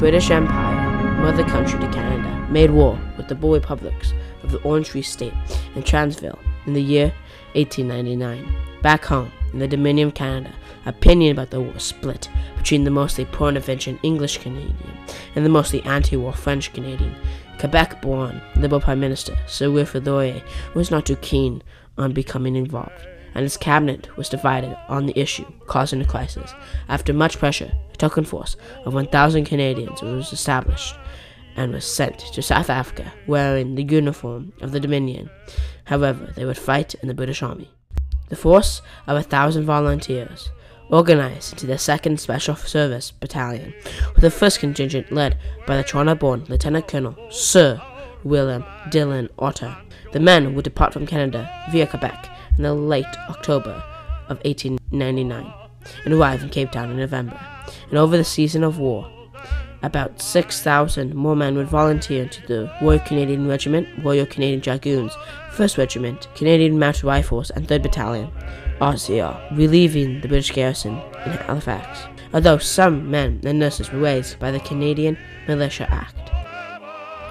British Empire, mother country to Canada, made war with the Boer republics of the Orange Free State and Transvaal in the year 1899. Back home, in the Dominion of Canada, opinion about the war split between the mostly pro-intervention English Canadian and the mostly anti-war French Canadian. Quebec-born Liberal Prime Minister Sir Wilfrid Laurier was not too keen on becoming involved, and his cabinet was divided on the issue, causing a crisis. After much pressure, a token force of 1,000 Canadians was established and was sent to South Africa wearing the uniform of the Dominion. However, they would fight in the British Army. The force of 1,000 volunteers organized into the 2nd Special Service Battalion, with the 1st contingent led by the Toronto-born Lieutenant Colonel Sir William Dillon Otter. The men would depart from Canada via Quebec in the late October of 1899 and arrive in Cape Town in November. And over the season of war, about 6,000 more men would volunteer to the Royal Canadian Regiment, Royal Canadian Dragoons, 1st Regiment, Canadian Mounted Rifles, and 3rd Battalion, RCR, relieving the British garrison in Halifax, although some men and nurses were raised by the Canadian Militia Act.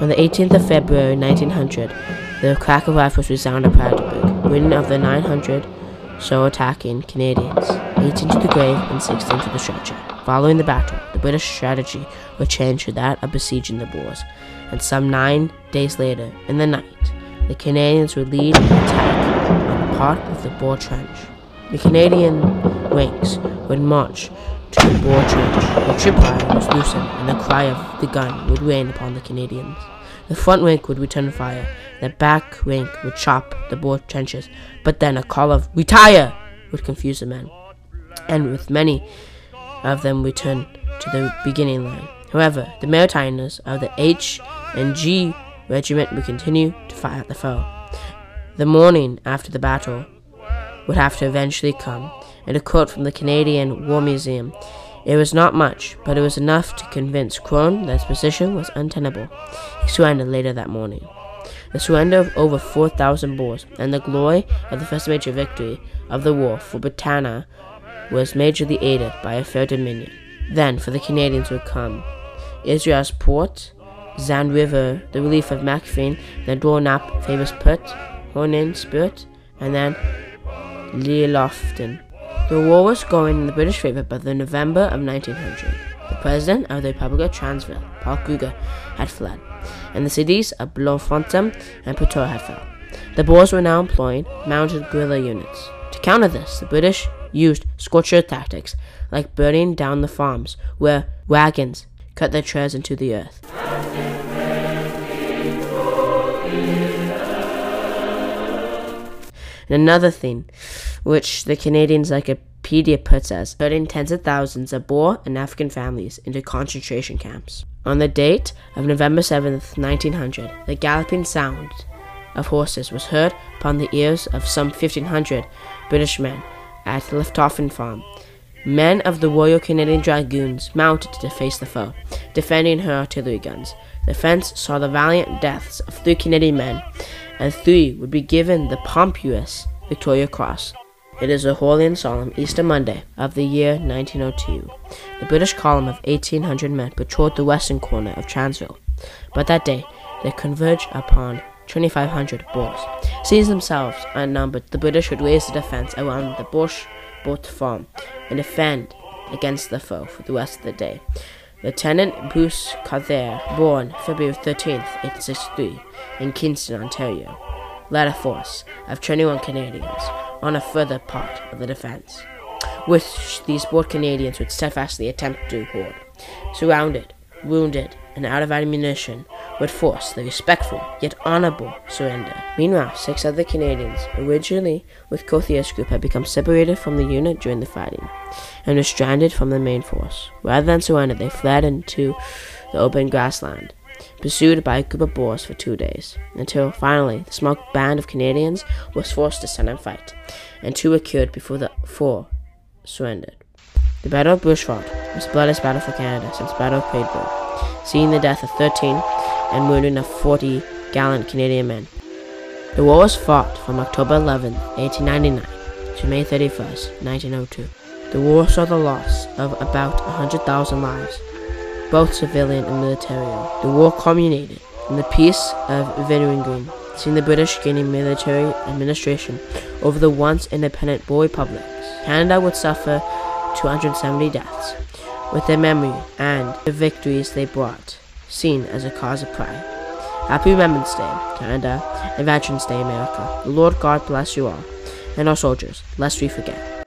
On the 18th of February 1900, the crack of rifles resounded Paardeberg, winning of the 900 so attacking Canadians, 18 to the grave and 16 to the stretcher. Following the battle, the British strategy would change to that of besieging the Boers, and some 9 days later, in the night, the Canadians would lead an attack on part of the Boer trench. The Canadian ranks would march to the Boer trench, the tripwire was loosened, and the cry of the gun would rain upon the Canadians. The front rank would return fire, the back rank would chop the Boer trenches, but then a call of "Retire!" would confuse the men, and with many of them return to the beginning line. However, the Maritimers of the H and G Regiment would continue to fire at the foe. The morning after the battle would have to eventually come, and a quote from the Canadian War Museum, "It was not much, but it was enough to convince Crone that his position was untenable." He surrendered later that morning. The surrender of over 4,000 Boers and the glory of the first major victory of the war for Britannia was majorly aided by a fair Dominion. Then, for the Canadians would come Israel's Port, Zand River, the relief of Macfin, then Dornap, famous Put, Honan, Spirit, and then Lelofton. The war was going in the British favour by the November of 1900. The President of the Republic of Transvaal, Paul Kruger, had fled, and the cities of Bloemfontein and Pretoria had fell. The Boers were now employing mounted guerrilla units. To counter this, the British used scorched earth tactics, like burning down the farms, where wagons cut their trails into the earth. And another thing, which the Canadian Encyclopedia puts as turning tens of thousands of Boer and African families into concentration camps. On the date of November 7th, 1900, the galloping sound of horses was heard upon the ears of some 1,500 British men at Lifthofen Farm. Men of the Royal Canadian Dragoons mounted to face the foe, defending her artillery guns. The fence saw the valiant deaths of 3 Canadian men, and 3 would be given the pompous Victoria Cross. It is a holy and solemn Easter Monday of the year 1902. The British column of 1,800 men patrolled the western corner of Transvaal, but that day they converged upon 2,500 Boers. Seeing themselves outnumbered, the British would raise the defense around the Boersbot farm and defend against the foe for the rest of the day. Lieutenant Bruce Carruthers, born February 13, 1863, in Kingston, Ontario, led a force of 21 Canadians on a further part of the defense, which these Boer Canadians would steadfastly attempt to hold. Surrounded, wounded, and out of ammunition, would force the respectful yet honorable surrender. Meanwhile, 6 other Canadians, originally with Carruthers' group, had become separated from the unit during the fighting and were stranded from the main force. Rather than surrender, they fled into the open grassland, pursued by a group of Boers for 2 days, until finally the small band of Canadians was forced to stand and fight, and 2 were killed before the 4 surrendered. The Battle of Bushveld was the bloodiest battle for Canada since the Battle of Paardeberg, seeing the death of 13 and wounding of 40 gallant Canadian men. The war was fought from October 11, 1899 to May 31, 1902. The war saw the loss of about 100,000 lives, both civilian and military. The war culminated in the Peace of Vereeniging, seeing the British gaining military administration over the once independent Boer republics. Canada would suffer 270 deaths, with their memory and the victories they brought seen as a cause of pride. Happy Remembrance Day, Canada, and Veterans Day, America. The Lord God bless you all, and our soldiers, lest we forget.